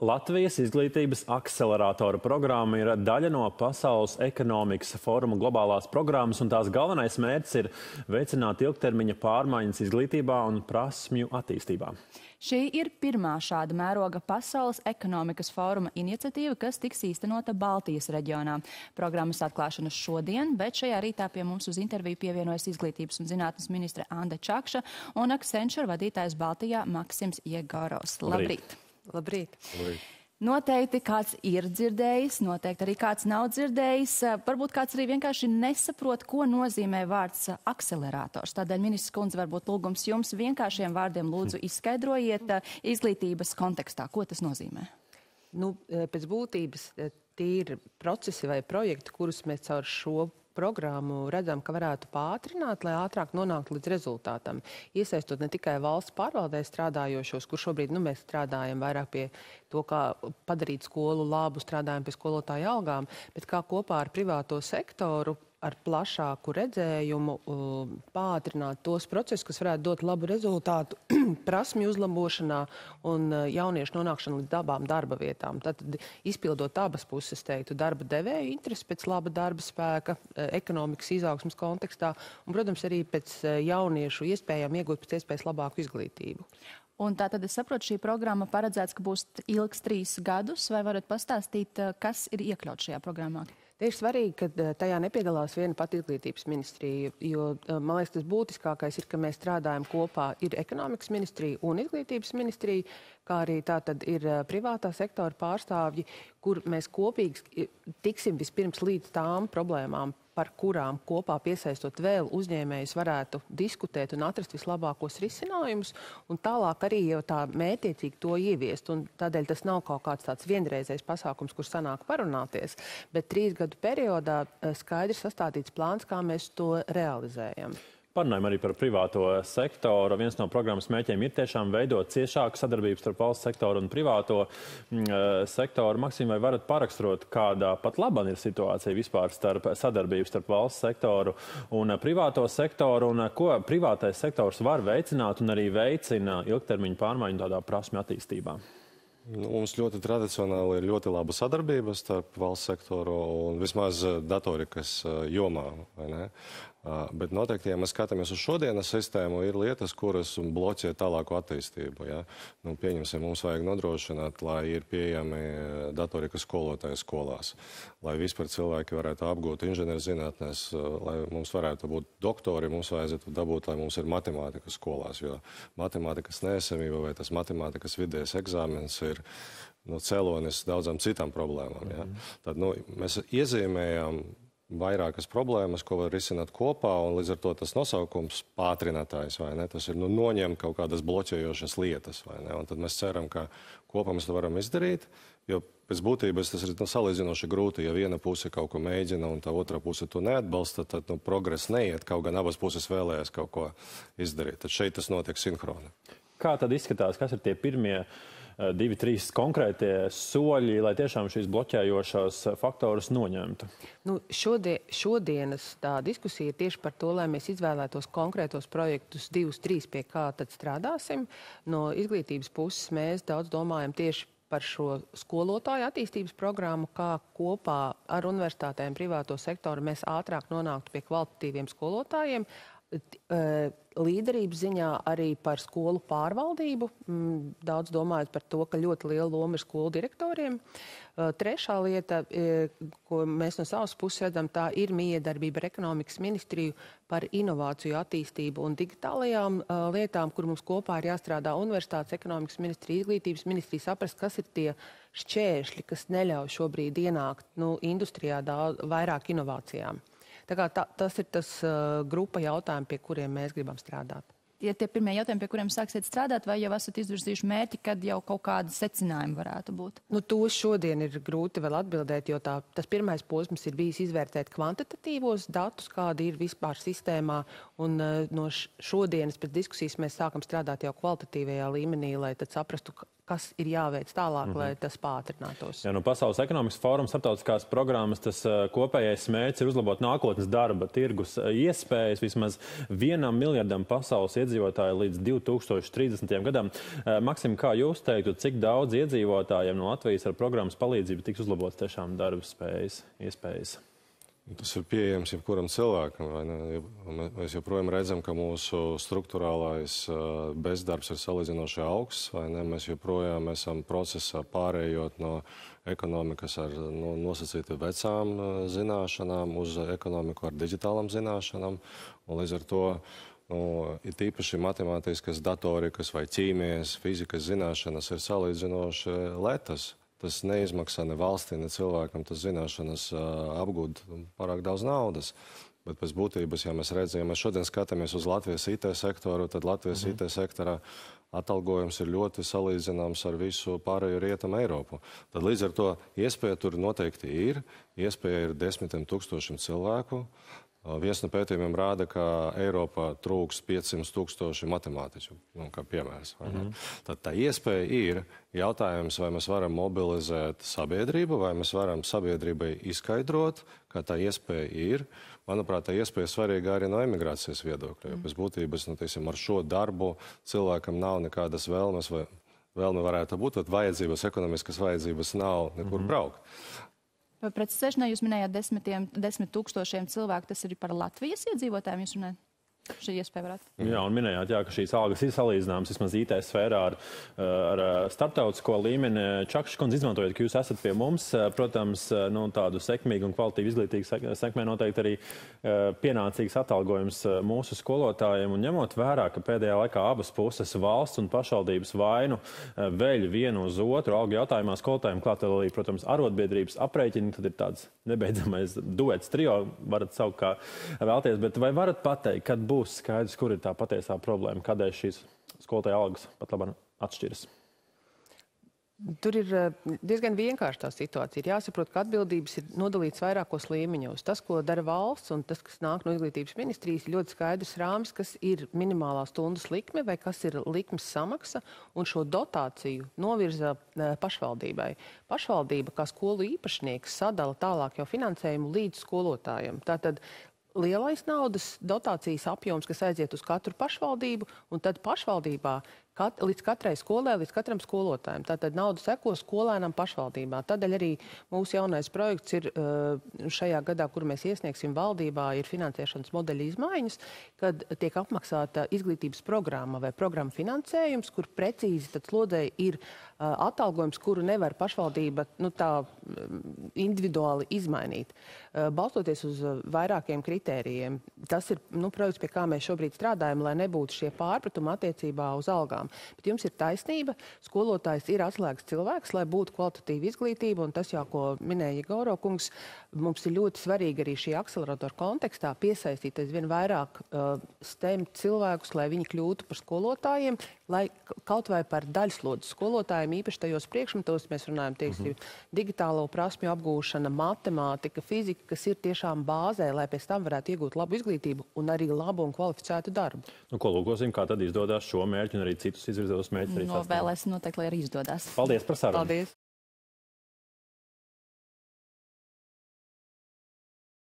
Latvijas izglītības akceleratora programma ir daļa no Pasaules ekonomikas foruma globālās programmas, un tās galvenais mērķis ir veicināt ilgtermiņa pārmaiņas izglītībā un prasmju attīstībā. Šī ir pirmā šāda mēroga Pasaules ekonomikas foruma iniciatīva, kas tiks īstenota Baltijas reģionā. Programmas atklāšana šodien, bet šajā rītā pie mums uz interviju pievienojas Izglītības un zinātnes ministre Anda Čakša un Accenture vadītājs Baltijā Maksims Jegorovs. Labrīt! Labrīt. Labrīt. Noteikti kāds ir dzirdējis, noteikti arī kāds nav dzirdējis. Varbūt kāds arī vienkārši nesaprot, ko nozīmē vārds akcelerators. Tādēļ, ministrs kundze, varbūt lūgums jums vienkāršiem vārdiem lūdzu izskaidrojiet izglītības kontekstā. Ko tas nozīmē? Nu, pēc būtības tie ir procesi vai projekti, kurus mēs caur šo programmu redzam, ka varētu pātrināt, lai ātrāk nonāktu līdz rezultātam. Iesaistot ne tikai valsts pārvaldē strādājošos, kur šobrīd mēs strādājam vairāk pie to, kā padarīt skolu labu, strādājam pie skolotāju algām, bet kā kopā ar privāto sektoru, ar plašāku redzējumu pātrināt tos procesus, kas varētu dot labu rezultātu prasmju uzlabošanā un jauniešu nonākšanu līdz labām darba vietām. Tad izpildot abas puses, teiktu, darba devēju interesi pēc laba darba spēka, ekonomikas izaugsmas kontekstā un, protams, arī pēc jauniešu iespējām iegūt pēc iespējas labāku izglītību. Un tā tad es saprotu, šī programma paredzēts, ka būs ilgs 3 gadus, vai varat pastāstīt, kas ir iekļauts šajā programmā? Te ir svarīgi, ka tajā nepiedalās viena pati izglītības ministrija, jo, man liekas, tas būtiskākais ir, ka mēs strādājam kopā, ir ekonomikas ministrija un izglītības ministrija, kā arī tā tad ir privātā sektora pārstāvji, kur mēs kopīgi tiksim vispirms līdz tām problēmām, par kurām kopā piesaistot vēl uzņēmējus varētu diskutēt un atrast vislabākos risinājumus, un tālāk arī jau tā mētiecīgi to ieviest. Un tādēļ tas nav kaut kāds tāds vienreizējs pasākums, kur sanāk parunāties, bet 3 gadu periodā skaidri sastādīts plāns, kā mēs to realizējam. Parunājam arī par privāto sektoru. Viens no programmas mērķiem ir tiešām veidot ciešāku sadarbību starp valsts sektoru un privāto sektoru. Maksim, vai varat paraksturot, kādā pat laban ir situācija vispār starp sadarbību starp valsts sektoru un privāto sektoru, un ko privātais sektors var veicināt un arī veicina ilgtermiņu pārmaiņu tādā prasmju attīstībā? Nu, mums ļoti tradicionāli ir ļoti laba sadarbība starp valsts sektoru un vismaz datorikas jomā, vai ne? Bet noteikti, ja mēs skatāmies uz šodienas sistēmu, ir lietas, kuras bloķē tālāku attīstību. Ja? Nu, pieņemsim, mums vajag nodrošināt, lai ir pieejami datorika skolotāji skolās, lai vispār cilvēki varētu apgūt inženierzinātnes, lai mums varētu būt doktori, mums vajadzētu dabūt, lai mums ir matemātika skolās, jo matemātikas neesamība vai tas matemātikas vidējais eksāmens ir no cēlonis daudzām citām problēmām. Ja? Tad mēs iezīmējām vairākas problēmas, ko var risināt kopā, un līdz ar to tas nosaukums pātrinātājs, vai ne, tas ir noņem kaut kādas bloķējošas lietas, vai ne, un tad mēs ceram, ka kopā mēs to varam izdarīt, jo pēc būtības tas ir salīdzinoši grūti, ja viena puse kaut ko mēģina un tā otra puse to neatbalsta, tad progress neiet, kaut gan abas puses vēlējas kaut ko izdarīt, tad šeit tas notiek sinhroni. Kā tad izskatās, kas ir tie pirmie 2-3 konkrētie soļi, lai tiešām šīs bloķējošās faktorus noņemtu? Nu, šodienas tā diskusija ir tieši par to, lai mēs izvēlētos konkrētos projektus 2-3, pie kā tad strādāsim. No izglītības puses mēs daudz domājam tieši par šo skolotāju attīstības programmu, kā kopā ar universitātēm privāto sektoru mēs ātrāk nonāktu pie kvalitatīviem skolotājiem, līderības ziņā arī par skolu pārvaldību. Daudz domājot par to, ka ļoti liela loma ir skolu direktoriem. Trešā lieta, ko mēs no savas puses redzam, tā ir miedarbība ar ekonomikas ministriju par inovāciju attīstību un digitālajām lietām, kur mums kopā ir jāstrādā universitātes, ekonomikas ministrija, izglītības ministrija, saprast, kas ir tie šķēršļi, kas neļauj šobrīd ienākt industrijā vairāk inovācijām. Tā kā tas ir tas grupa jautājumi, pie kuriem mēs gribam strādāt. Ja tie pirmie jautājumi, pie kuriem sāksiet strādāt, vai jau esat izvirzījuši mērķi, kad jau kaut kādi secinājumi varētu būt? Nu, to šodien ir grūti vēl atbildēt, jo tas pirmais posms ir bijis izvērtēt kvantitatīvos datus, kādi ir vispār sistēmā, un no šodienas pēc diskusijas mēs sākam strādāt jau kvalitatīvajā līmenī, lai tad saprastu, kas ir jāveic tālāk, lai tas pātrinātos. Jā, no Pasaules ekonomikas foruma starptautiskās programmas tas kopējais mērķis ir uzlabot nākotnes darba tirgus iespējas vismaz 1 miljardam pasaules iedzīvotājiem iedzīvotāji līdz 2030. Gadam. Maksim, kā jūs teiktu, cik daudz iedzīvotājiem no Latvijas ar programmas palīdzību tiks uzlabots tiešām darba spējas, iespējas? Tas ir pieejams jebkuram cilvēkam, vai ne? Mēs joprojām redzam, ka mūsu strukturālais bezdarbs ir salīdzinoši augsts, vai ne? Mēs joprojām esam procesā pārējot no ekonomikas ar nosacīti vecām zināšanām uz ekonomiku ar digitālām zināšanām, un līdz ar to ir tīpaši matemātiskas, datorikas vai ķīmijas, fizikas zināšanas ir salīdzinoši lētas. Tas neizmaksā ne valstī, ne cilvēkam, tas zināšanas apgūd pārāk daudz naudas. Bet pēc būtības, ja mēs redzam, ja mēs šodien skatāmies uz Latvijas IT sektoru, tad Latvijas IT sektorā atalgojums ir ļoti salīdzināms ar visu pārējo rietumu Eiropu. Tad līdz ar to iespēja tur noteikti ir, iespēja ir 10 000 cilvēku. Viens no pētījumiem rāda, ka Eiropā trūks 500 000 matemātiķu, kā piemērs. Tad tā iespēja ir jautājums, vai mēs varam mobilizēt sabiedrību, vai mēs varam sabiedrībai izskaidrot, ka tā iespēja ir. Manuprāt, tā iespēja svarīga arī no emigrācijas viedokļa, jo pēc būtības, ar šo darbu cilvēkam nav nekādas vēlmes, vai vēlme varētu būt, bet vajadzības, ekonomiskas vajadzības nav nekur braukt. Pret sešņā jūs minējāt 10 000 cilvēku, tas ir par Latvijas iedzīvotājiem, jūs runājat? Šī iespēja varētu. Jā, un minējāt, ka šīs algas ir salīdzināmas, vismaz IT sfērā ar starptautisko līmeni. Čakša kundze, izmantojot, ka jūs esat pie mums, protams, tādu sekmīgu un kvalitatīvu izglītīgu sekmē noteikti arī pienācīgs atalgojums mūsu skolotājiem. Un ņemot vērā, ka pēdējā laikā abas puses, valsts un pašvaldības, vainu veļ vienu uz otru algu jautājumā, skolotājiem klāt arī, protams, arotbiedrības aprēķini, tad ir tāds nebeidzamais duets, trio, varat saukt kā vēlties, bet vai varat pateikt, kad būs skaidrs, kur ir tā patiesā problēma, kādēļ šīs skolotāja algas pat labāk atšķiras? Tur ir diezgan vienkārši tā situācija. Ir jāsaprot, ka atbildības ir nodalīts vairākos līmeņos. Tas, ko dara valsts un tas, kas nāk no izglītības ministrijas, ir ļoti skaidrs rāmis, kas ir minimālā stundas likme vai kas ir likmes samaksa, un šo dotāciju novirza pašvaldībai. Pašvaldība, kā skolu īpašnieks, sadala tālāk jau finansējumu līdz skolotājiem. Tātad lielais naudas dotācijas apjoms, kas aiziet uz katru pašvaldību, un tad pašvaldībā līdz katrai skolē, līdz katram skolotājiem. Tātad nauda seko skolēnam pašvaldībā. Tādēļ arī mūsu jaunais projekts ir šajā gadā, kur mēs iesniegsim valdībā, ir finansēšanas modeļa izmaiņas, kad tiek apmaksāta izglītības programma vai programma finansējums, kur precīzi tad slodzēji ir atalgojums, kuru nevar pašvaldība individuāli izmainīt. Balstoties uz vairākiem kritērijiem, tas ir projekts, pie kā mēs šobrīd strādājam, lai nebūtu šie pārpratumi attiecībā uz algām. Bet jums ir taisnība, skolotājs ir atslēgas cilvēks, lai būtu kvalitatīva izglītība, un tas jau, ko minēja Jegorovs kungs, mums ir ļoti svarīgi arī šī akceleratora kontekstā piesaistīt aizvien vairāk STEM cilvēkus, lai viņi kļūtu par skolotājiem, lai kaut vai par daļslodzes skolotājiem, īpaši tajos priekšmetos, mēs runājam, digitālo prasmju apgūšana, matemātika, fizika, kas ir tiešām bāzē, lai pēc tam varētu iegūt labu izglītību un arī labu un kvalificētu darbu. Nu, ko lūkosim, kā tad izdodas šo mērķi un arī citus izvirzītos mērķus arī sasniegt. Novēlēsim noteikti, lai arī izdodas. Paldies par sarunu. Paldies.